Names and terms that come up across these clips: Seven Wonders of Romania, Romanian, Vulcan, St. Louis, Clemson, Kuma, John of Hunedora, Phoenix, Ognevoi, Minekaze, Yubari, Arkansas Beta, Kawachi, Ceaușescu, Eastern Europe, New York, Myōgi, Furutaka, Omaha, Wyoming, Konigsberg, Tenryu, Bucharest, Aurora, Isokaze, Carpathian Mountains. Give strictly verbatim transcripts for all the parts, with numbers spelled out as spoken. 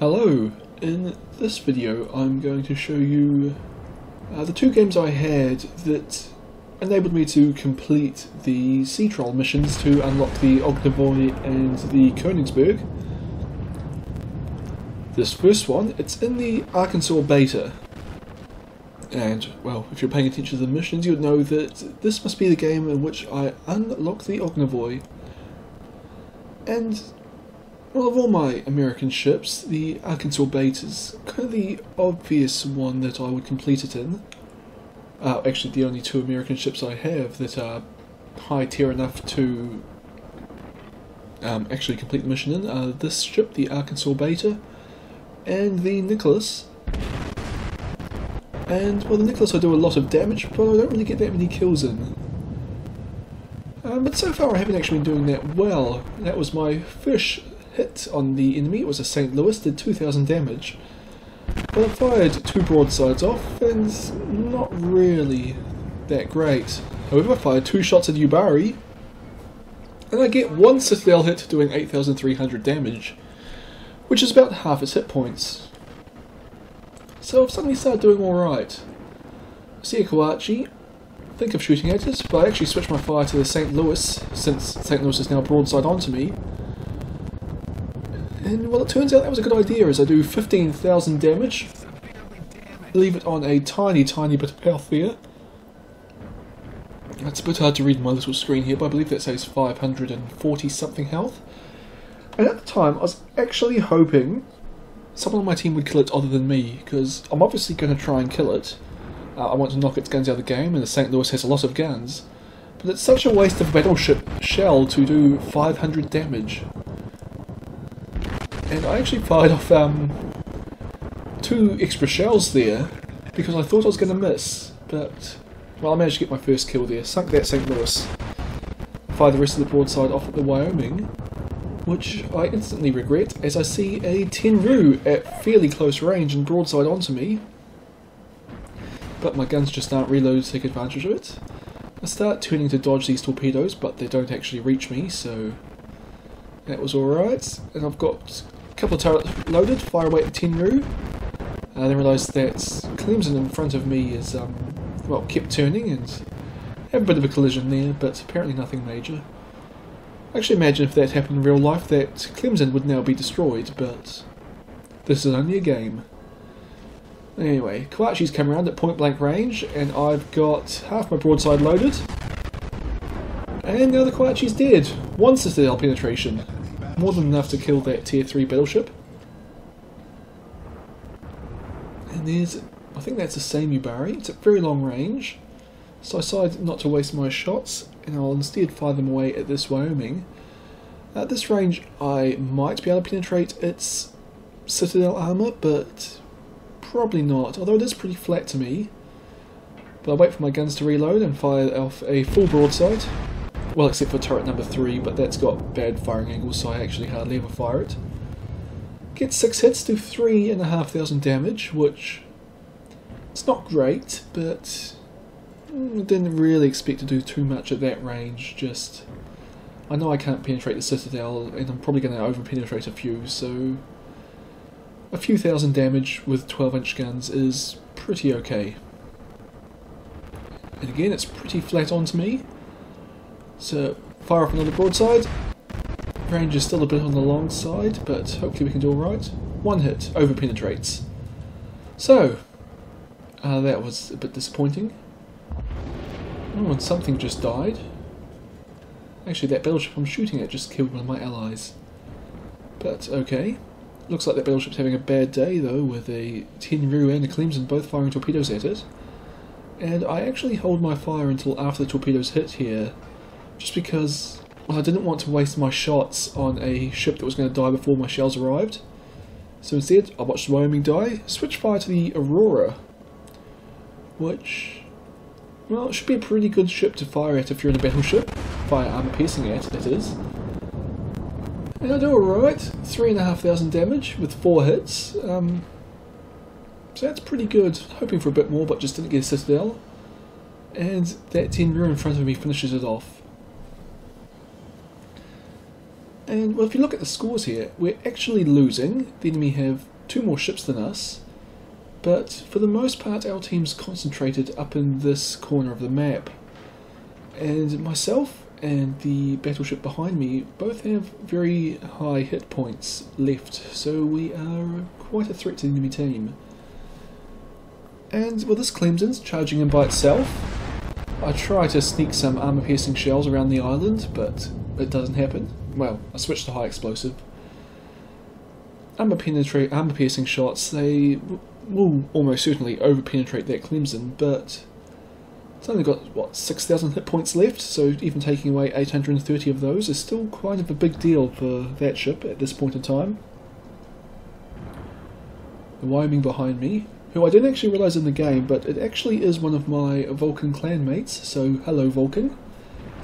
Hello! In this video I'm going to show you uh, the two games I had that enabled me to complete the sea troll missions to unlock the Ognevoi and the Konigsberg. This first one, it's in the Arkansas Beta. And, well, if you're paying attention to the missions, you'd know that this must be the game in which I unlock the Ognevoi. And, well, of all my American ships, the Arkansas Beta's kind of the obvious one that I would complete it in. Uh, actually, the only two American ships I have that are high tier enough to um, actually complete the mission in are this ship, the Arkansas Beta, and the Nicholas. And, well, the Nicholas I do a lot of damage, but I don't really get that many kills in. Um, but so far I haven't actually been doing that well. That was my first hit on the enemy. It was a Saint Louis, did two thousand damage. But I fired two broadsides off, and not really that great. However, I fired two shots at Yubari, and I get one Citadel hit doing eight thousand three hundred damage, which is about half its hit points. So I've suddenly started doing alright. See a Kawachi, think of shooting at it, but I actually switched my fire to the Saint Louis, since Saint Louis is now broadside onto me. And, well, it turns out that was a good idea, as I do fifteen thousand damage, leave it on a tiny, tiny bit of health there. It's a bit hard to read my little screen here, but I believe that says five hundred forty something health. And at the time, I was actually hoping someone on my team would kill it other than me, because I'm obviously going to try and kill it. Uh, I want to knock its guns out of the game, and the Saint Louis has a lot of guns. But it's such a waste of battleship shell to do five hundred damage. And I actually fired off um, two extra shells there, because I thought I was going to miss. But, well, I managed to get my first kill there. Sunk that Saint Louis. Fired the rest of the broadside off at the Wyoming, which I instantly regret, as I see a Tenryu at fairly close range and broadside onto me. But my guns just aren't reloaded to take advantage of it. I start turning to dodge these torpedoes, but they don't actually reach me, so that was alright. And I've got a couple of turrets loaded, fire away at the Tenryu. I then realised that Clemson in front of me is, um, well, kept turning and had a bit of a collision there, but apparently nothing major. I actually imagine if that happened in real life that Clemson would now be destroyed, but this is only a game. Anyway, Kawachi's come around at point blank range, and I've got half my broadside loaded. And now the Kawachi's dead. One Citadel penetration. More than enough to kill that tier three battleship. And there's, I think that's the same Yubari. It's at very long range. So I decided not to waste my shots, and I'll instead fire them away at this Wyoming. At this range, I might be able to penetrate its Citadel armour, but probably not, although it is pretty flat to me. But I'll wait for my guns to reload and fire off a full broadside. Well, except for turret number three, but that's got bad firing angles, so I actually hardly ever fire it. Get six hits, do three and a half thousand damage, which it's not great, but didn't really expect to do too much at that range. Just, I know I can't penetrate the Citadel, and I'm probably going to over penetrate a few, so a few thousand damage with twelve inch guns is pretty okay. And again, it's pretty flat onto me, so fire off another broadside. Range is still a bit on the long side, but hopefully we can do alright. One hit, over penetrates. So, uh, that was a bit disappointing. Oh, and something just died. Actually, that battleship I'm shooting at just killed one of my allies. But, okay. Looks like that battleship's having a bad day, though, with a Tenryu and a Clemson both firing torpedoes at it. And I actually hold my fire until after the torpedoes hit here, just because, well, I didn't want to waste my shots on a ship that was going to die before my shells arrived. So instead, I watched Wyoming die, switch fire to the Aurora, which, well, it should be a pretty good ship to fire at if you're in a battleship. Fire armor piercing at, that is. And I do alright. three thousand five hundred damage with four hits. Um, so that's pretty good. Hoping for a bit more, but just didn't get a Citadel. And that Tenryu in front of me finishes it off. And well, if you look at the scores here, we're actually losing. The enemy have two more ships than us, but for the most part our team's concentrated up in this corner of the map. And myself and the battleship behind me both have very high hit points left, so we are quite a threat to the enemy team. And well, this Clemson's charging in by itself. I try to sneak some armor piercing shells around the island, but it doesn't happen. Well, I switched to high explosive. Armor penetrate, armor piercing shots, they will almost certainly over penetrate that Clemson, but it's only got, what, six thousand hit points left, so even taking away eight hundred thirty of those is still quite of a big deal for that ship at this point in time. The Wyoming behind me, who I didn't actually realise in the game, but it actually is one of my Vulcan clanmates, so hello Vulcan.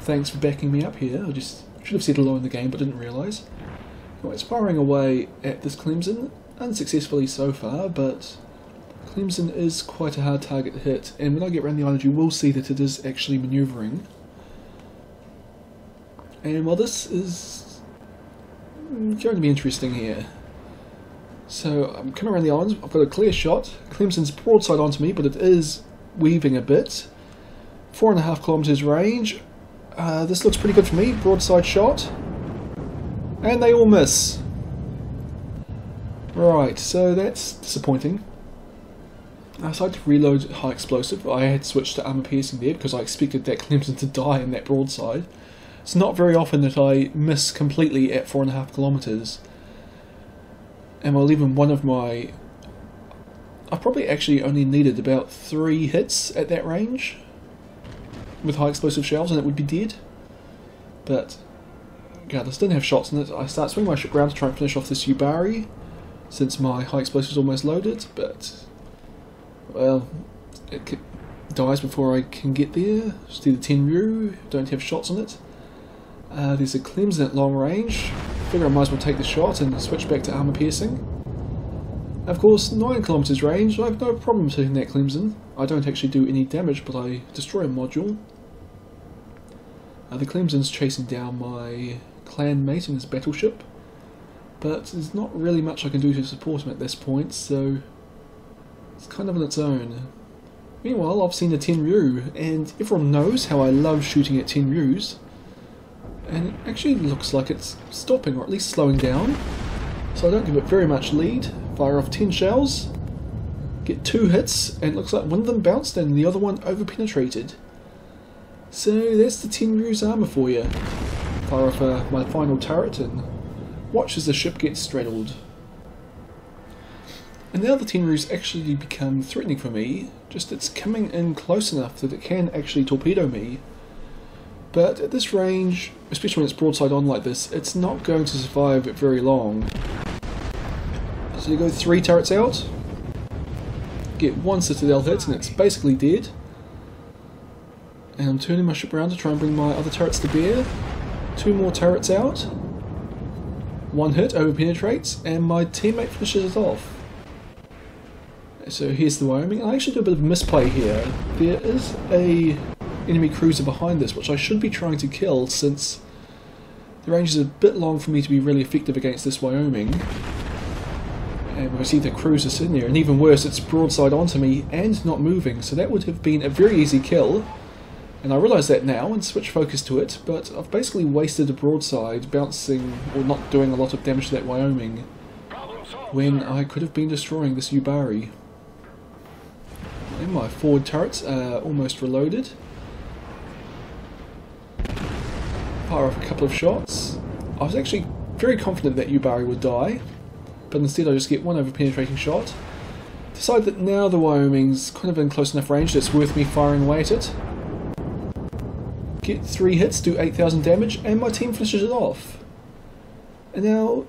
Thanks for backing me up here. I just should have said hello in the game, but didn't realise. Well, it's firing away at this Clemson, unsuccessfully so far, but Clemson is quite a hard target to hit, and when I get around the island you will see that it is actually manoeuvring. And well, this is going to be interesting here. So I'm coming around the island, I've got a clear shot, Clemson's broadside onto me, but it is weaving a bit. Four and a half kilometres range, uh, this looks pretty good for me, broadside shot, and they all miss. Right, so that's disappointing. I decided to reload high explosive. I had switched to armor piercing there because I expected that Clemson to die in that broadside. It's not very often that I miss completely at four and a half kilometres. And well, even one of my... I probably actually only needed about three hits at that range with high explosive shells and it would be dead. But regardless, didn't have shots in it. I start swinging my ship around to try and finish off this Yubari since my high explosive's almost loaded, but... well, it dies before I can get there. Just do the Tenryu, don't have shots on it. Uh, there's a Clemson at long range. Figure I might as well take the shot and switch back to armor piercing. Of course, nine kilometers range, I have no problem taking that Clemson. I don't actually do any damage, but I destroy a module. Uh, the Clemson's chasing down my clanmate in his battleship, but there's not really much I can do to support him at this point, so it's kind of on its own. Meanwhile, I've seen a Tenryu, and everyone knows how I love shooting at Tenryus. And it actually looks like it's stopping, or at least slowing down. So I don't give it very much lead. Fire off ten shells, get two hits, and it looks like one of them bounced and the other one over-penetrated. So that's the Tenryu's armour for you. Fire off uh, my final turret and watch as the ship gets straddled. And now the Tenryu's actually become threatening for me, just it's coming in close enough that it can actually torpedo me. But at this range, especially when it's broadside on like this, it's not going to survive it very long. So you go three turrets out, get one citadel hit and it's basically dead. And I'm turning my ship around to try and bring my other turrets to bear. Two more turrets out, one hit, over penetrates, and my teammate finishes it off. So here's the Wyoming. I actually do a bit of misplay here. There is a enemy cruiser behind this, which I should be trying to kill since the range is a bit long for me to be really effective against this Wyoming. And we see the cruiser sitting there, and even worse, it's broadside onto me and not moving, so that would have been a very easy kill. And I realise that now and switch focus to it, but I've basically wasted a broadside bouncing or not doing a lot of damage to that Wyoming when I could have been destroying this Yubari. And my forward turrets are almost reloaded. Fire off a couple of shots. I was actually very confident that Yubari would die, but instead I just get one over penetrating shot. Decide that now the Wyoming's kind of in close enough range that it's worth me firing away at it. Get three hits, do eight thousand damage, and my team finishes it off. And now,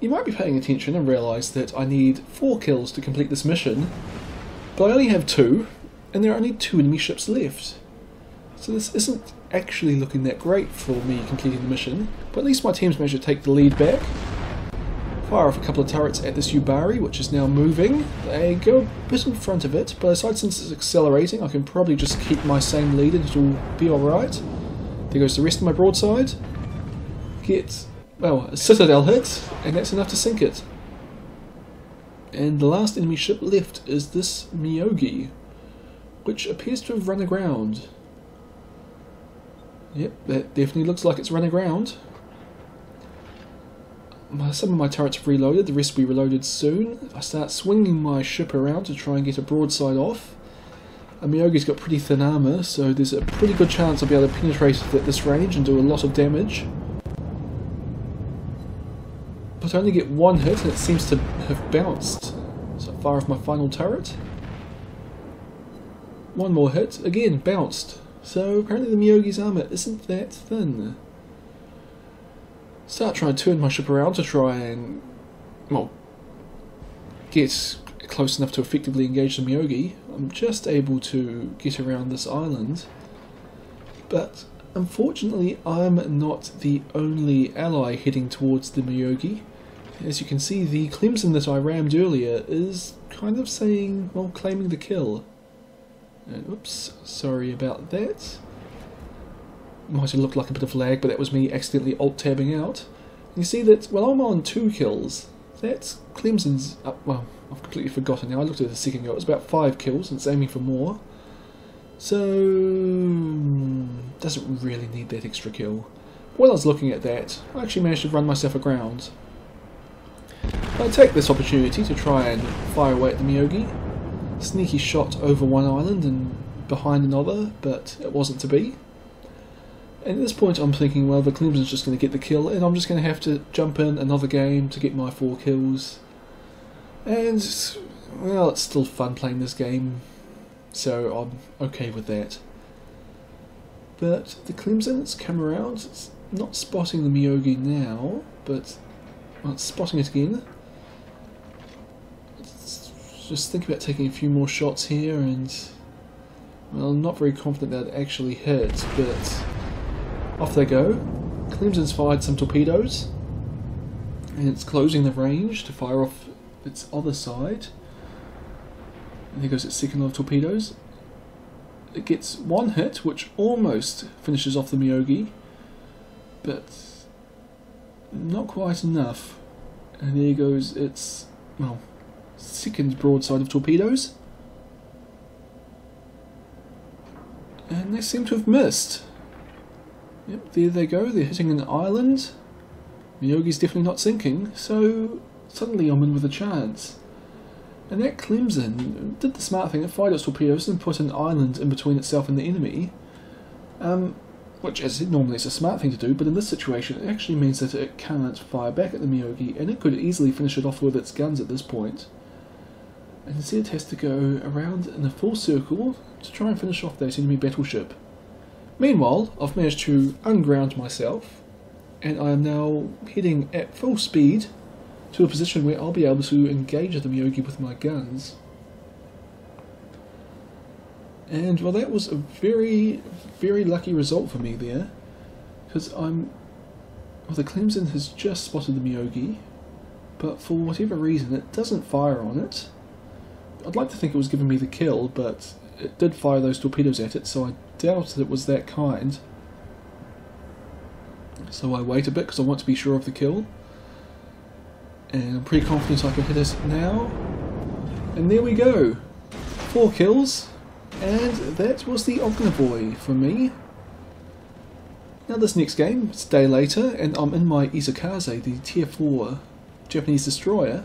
you might be paying attention and realise that I need four kills to complete this mission, but I only have two, and there are only two enemy ships left. So this isn't actually looking that great for me completing the mission, but at least my team's managed to take the lead back. Fire off a couple of turrets at this Yubari, which is now moving. They go a bit in front of it, but aside since it's accelerating, I can probably just keep my same lead and it'll be alright. There goes the rest of my broadside. Get Well, a citadel hit, and that's enough to sink it. And the last enemy ship left is this Myōgi, which appears to have run aground. Yep, that definitely looks like it's run aground. Some of my turrets have reloaded, the rest will be reloaded soon. I start swinging my ship around to try and get a broadside off. Myōgi's got pretty thin armour, so there's a pretty good chance I'll be able to penetrate it at this range and do a lot of damage. But I only get one hit and it seems to have bounced. So fire off my final turret. One more hit, again bounced. So apparently the Myōgi's armour isn't that thin. Start trying to turn my ship around to try and, well, get close enough to effectively engage the Myōgi. I'm just able to get around this island, but unfortunately I'm not the only ally heading towards the Myōgi. As you can see, the Clemson that I rammed earlier is kind of saying, well, claiming the kill. And, oops, sorry about that. Might have looked like a bit of lag, but that was me accidentally alt-tabbing out. And you see that, well, I'm on two kills. That's Clemson's up, well, I've completely forgotten now. I looked at it a second ago. It was about five kills, and it's aiming for more. So, doesn't really need that extra kill. While I was looking at that, I actually managed to run myself aground. I take this opportunity to try and fire away at the Myōgi. Sneaky shot over one island and behind another, but it wasn't to be. And at this point I'm thinking, well, the Clemson's just going to get the kill and I'm just going to have to jump in another game to get my four kills. And, well, it's still fun playing this game, so I'm okay with that. But the Clemson's come around, it's not spotting the Myōgi now, but well, it's spotting it again. It's just think about taking a few more shots here and, well, I'm not very confident that it actually hit, but off they go. Clemson's fired some torpedoes and it's closing the range to fire off its other side. And here goes its second lot of torpedoes. It gets one hit which almost finishes off the Myōgi, but not quite enough. And there goes its, well, second broadside of torpedoes. And they seem to have missed. Yep, there they go, they're hitting an island. Myōgi's definitely not sinking, so suddenly I'm in with a chance. And that Clemson did the smart thing, it fired its torpedoes and put an island in between itself and the enemy. Um, which, as I said, normally it's a smart thing to do, but in this situation it actually means that it can't fire back at the Myōgi, and it could easily finish it off with its guns at this point. And instead it has to go around in a full circle to try and finish off that enemy battleship. Meanwhile, I've managed to unground myself, and I am now heading at full speed to a position where I'll be able to engage the Myōgi with my guns. And, well, that was a very, very lucky result for me there, because I'm... well, the Clemson has just spotted the Myōgi, but for whatever reason it doesn't fire on it. I'd like to think it was giving me the kill, but it did fire those torpedoes at it, so I doubt that it was that kind. So I wait a bit because I want to be sure of the kill. And I'm pretty confident I can hit it now. And there we go! Four kills, and that was the Ognevoi for me. Now this next game, it's a day later, and I'm in my Isokaze, the tier four Japanese destroyer.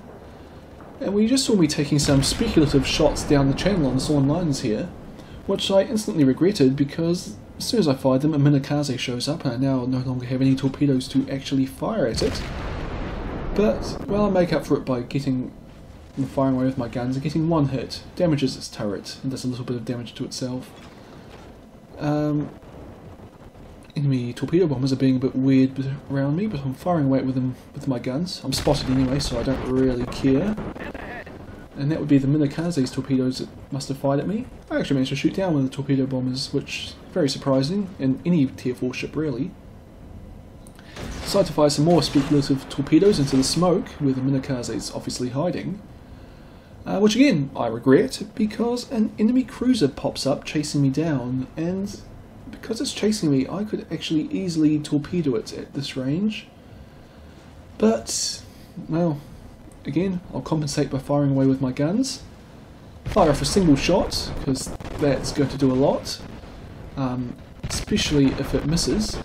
And we just saw me taking some speculative shots down the channel on the Sawn Lines here, which I instantly regretted because as soon as I fired them, a Minekaze shows up and I now no longer have any torpedoes to actually fire at it. But, well, I make up for it by getting and firing away with my guns and getting one hit, damages its turret, and does a little bit of damage to itself. Um, enemy torpedo bombers are being a bit weird around me, but I'm firing away with them with my guns. I'm spotted anyway, so I don't really care. And that would be the Minekaze's torpedoes that must have fired at me. I actually managed to shoot down one of the torpedo bombers, which is very surprising, in any tier four ship really. Decide to fire some more speculative torpedoes into the smoke, where the Minekaze's obviously hiding. Uh, which again, I regret, because an enemy cruiser pops up chasing me down, and because it's chasing me, I could actually easily torpedo it at this range. But, well, again, I'll compensate by firing away with my guns. Fire off a single shot, because that's going to do a lot, um, especially if it misses.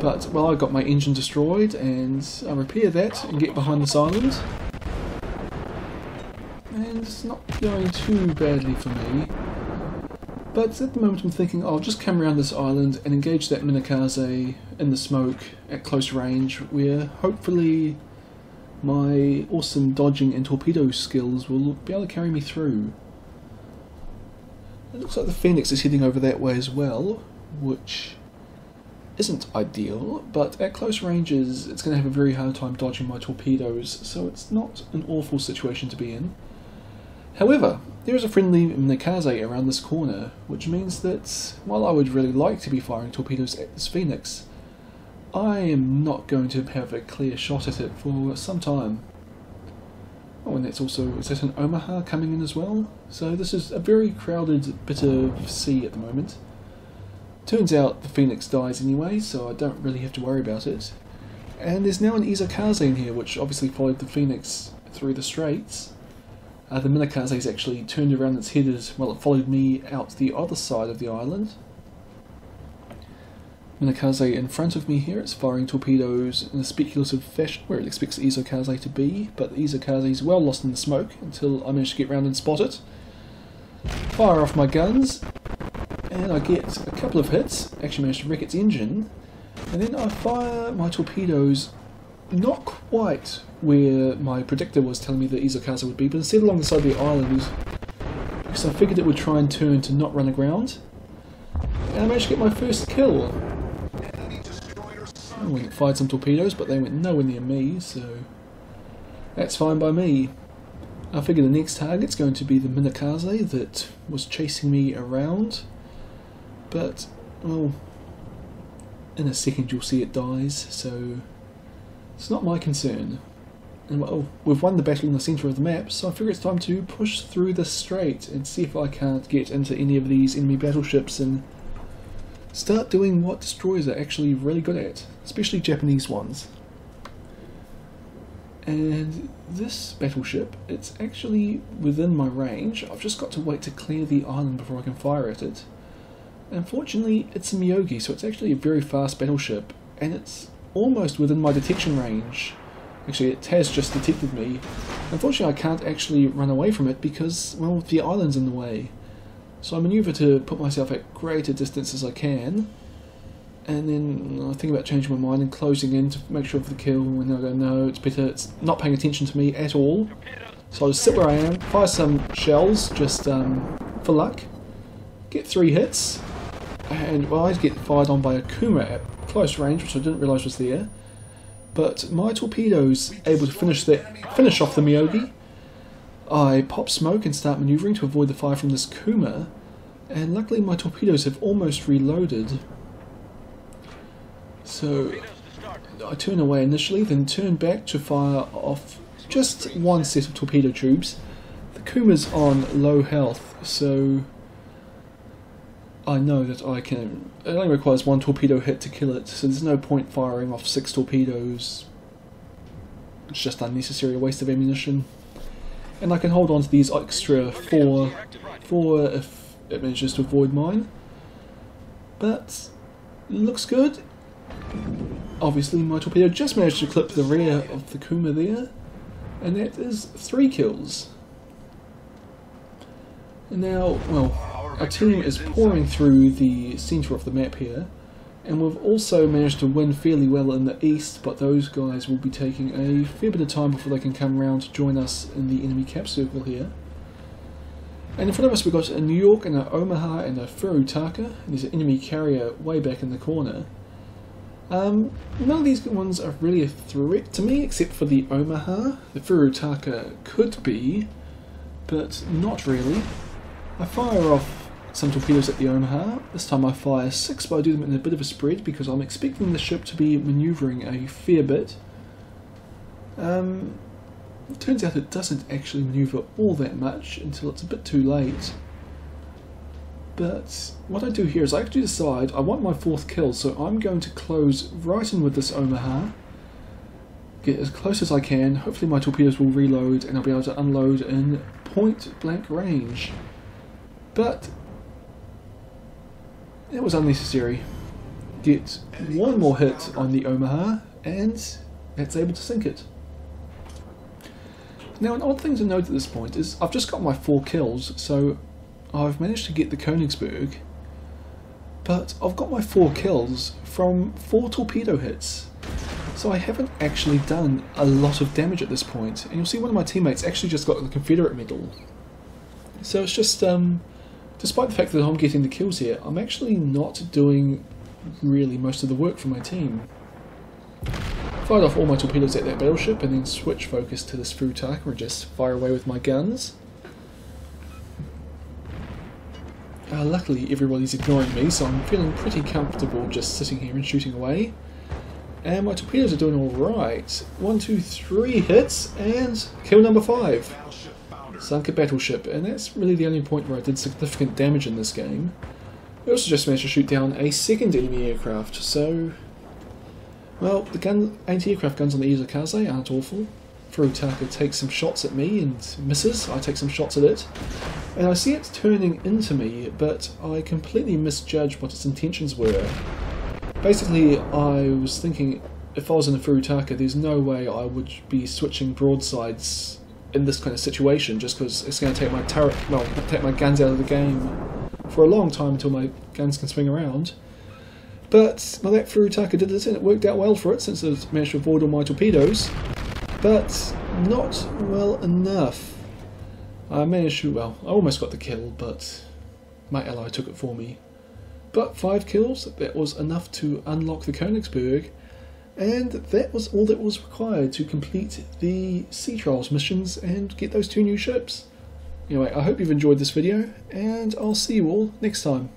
But, well, I got my engine destroyed, and I'll repair that and get behind this island. And it's not going too badly for me. But at the moment I'm thinking I'll just come around this island and engage that Minekaze in the smoke at close range, where hopefully my awesome dodging and torpedo skills will be able to carry me through. It looks like the Phoenix is heading over that way as well, which isn't ideal, but at close ranges it's going to have a very hard time dodging my torpedoes, so it's not an awful situation to be in. However, there is a friendly Minekaze around this corner, which means that while I would really like to be firing torpedoes at this Phoenix, I am not going to have a clear shot at it for some time. Oh, and that's also, is that an Omaha coming in as well? So this is a very crowded bit of sea at the moment. Turns out the Phoenix dies anyway, so I don't really have to worry about it. And there's now an Isokaze in here, which obviously followed the Phoenix through the straits. Uh, the Minekaze's actually turned around its head as well, it followed me out the other side of the island. Minekaze in front of me here, it's firing torpedoes in a speculative fashion where it expects the Isokaze to be, but the Isokaze's well lost in the smoke until I manage to get round and spot it. Fire off my guns, and I get a couple of hits, actually managed to wreck its engine, and then I fire my torpedoes not quite where my predictor was telling me that Isokaze would be, but instead along the side of the island, because I figured it would try and turn to not run aground. And I managed to get my first kill. I went and fired some torpedoes, but they went nowhere near me, so that's fine by me. I figure the next target's going to be the Minekaze that was chasing me around, but, well, in a second you'll see it dies, so it's not my concern. And well, we've won the battle in the centre of the map, so I figure it's time to push through the strait and see if I can't get into any of these enemy battleships and start doing what destroyers are actually really good at, especially Japanese ones. And this battleship, it's actually within my range. I've just got to wait to clear the island before I can fire at it. Unfortunately, it's a Myōgi, so it's actually a very fast battleship, and it's almost within my detection range. Actually, it has just detected me. Unfortunately, I can't actually run away from it because, well, the island's in the way. So I manoeuvre to put myself at greater distance as I can, and then I think about changing my mind and closing in to make sure of the kill, and then I go, no, it's better, it's not paying attention to me at all. So I just sit where I am, fire some shells, just um, for luck, get three hits, and well, I get fired on by a Kuma at close range, which I didn't realise was there, but my torpedoes able to finish that, finish off the Myōgi. I pop smoke and start manoeuvring to avoid the fire from this Kuma, and luckily my torpedoes have almost reloaded. So I turn away initially, then turn back to fire off just one set of torpedo tubes. The Kuma's on low health, so I know that I can, it only requires one torpedo hit to kill it, so there's no point firing off six torpedoes. It's just unnecessary, a waste of ammunition. And I can hold on to these extra four, four if it manages to avoid mine. But looks good. Obviously my torpedo just managed to clip the rear of the Kuma there, and that is three kills. And now, well, our team is pouring through the centre of the map here, and we've also managed to win fairly well in the east, but those guys will be taking a fair bit of time before they can come around to join us in the enemy cap circle here. And in front of us we've got a New York and a Omaha and a Furutaka, and there's an enemy carrier way back in the corner. Um, none of these ones are really a threat to me except for the Omaha. The Furutaka could be, but not really. I fire off some torpedoes at the Omaha. This time I fire six, but I do them in a bit of a spread because I'm expecting the ship to be manoeuvring a fair bit. Um, it turns out it doesn't actually manoeuvre all that much until it's a bit too late. But what I do here is I actually decide I want my fourth kill, so I'm going to close right in with this Omaha, get as close as I can. Hopefully my torpedoes will reload and I'll be able to unload in point blank range. But it was unnecessary. Get one more hit on the Omaha and it's able to sink it. Now, an odd thing to note at this point is I've just got my four kills, so I've managed to get the Konigsberg, but I've got my four kills from four torpedo hits, so I haven't actually done a lot of damage at this point. And you'll see one of my teammates actually just got the Confederate medal. So it's just, um, despite the fact that I'm getting the kills here, I'm actually not doing really most of the work for my team. Fired off all my torpedoes at that battleship and then switch focus to this Furutaka and just fire away with my guns. Uh, luckily everybody's ignoring me, so I'm feeling pretty comfortable just sitting here and shooting away. And my torpedoes are doing alright. One, two, three hits and kill number five. Sunk a battleship, and that's really the only point where I did significant damage in this game. We also just managed to shoot down a second enemy aircraft, so... Well, the gun, anti-aircraft guns on the Isokaze aren't awful. Furutaka takes some shots at me and misses, I take some shots at it. And I see it's turning into me, but I completely misjudged what its intentions were. Basically, I was thinking, if I was in a Furutaka, there's no way I would be switching broadsides in this kind of situation, just because it's going to take my turret, well, take my guns out of the game for a long time until my guns can swing around. But, well, that Furutaka did it and it worked out well for it since it managed to avoid all my torpedoes. But, not well enough. I managed to, well, I almost got the kill, but my ally took it for me. But five kills, that was enough to unlock the Konigsberg. And that was all that was required to complete the Sea Trials missions and get those two new ships. Anyway, I hope you've enjoyed this video, and I'll see you all next time.